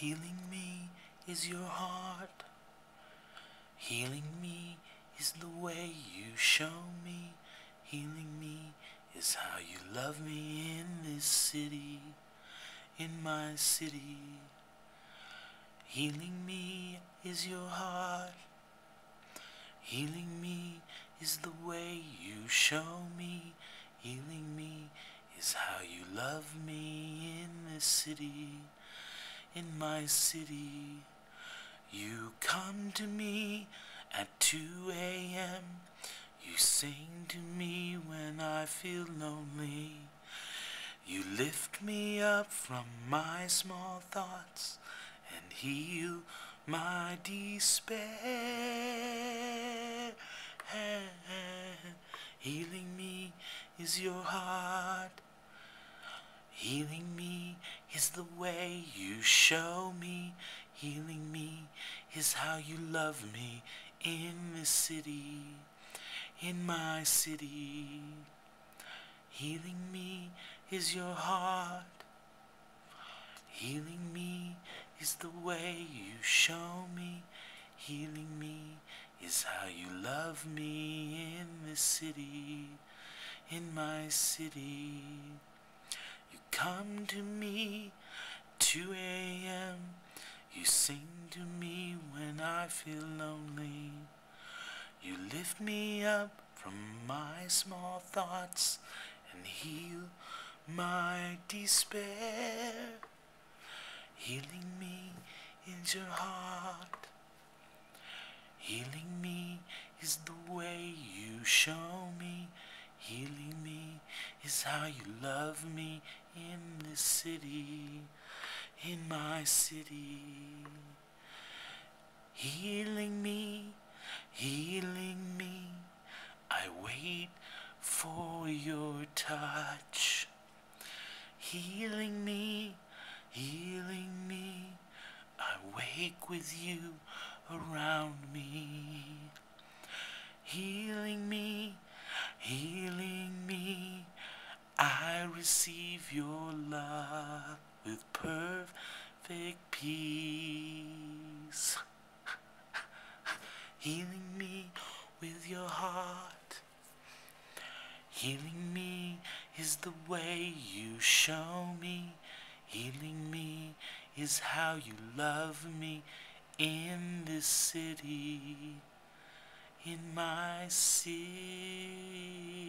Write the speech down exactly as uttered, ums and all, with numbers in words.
Healing me is your heart. Healing me is the way you show me. Healing me is how you love me in this city, in my city. Healing me is your heart. Healing me is the way you show me. Healing me is how you love me in this city, in my city. You come to me at two A M You sing to me when I feel lonely. You lift me up from my small thoughts and heal my despair. Healing me is your heart. Healing me is the way you show me. Healing me is how you love me in this city, in my city. Healing me is your heart. Healing me is the way you show me. Healing me is how you love me in this city, in my city. You come to me at two A M You sing to me when I feel lonely. You lift me up from my small thoughts and heal my despair. Healing me is your heart. Healing me is the way you show me. Healing me is how you love me in this city, in my city. Healing me, healing me, I wait for your touch. Healing me, healing me, I wake with you around me. Healing me, healing me, I receive your love with perfect peace. Healing me with your heart. Healing me is the way you show me. Healing me is how you love me in this city, in my city.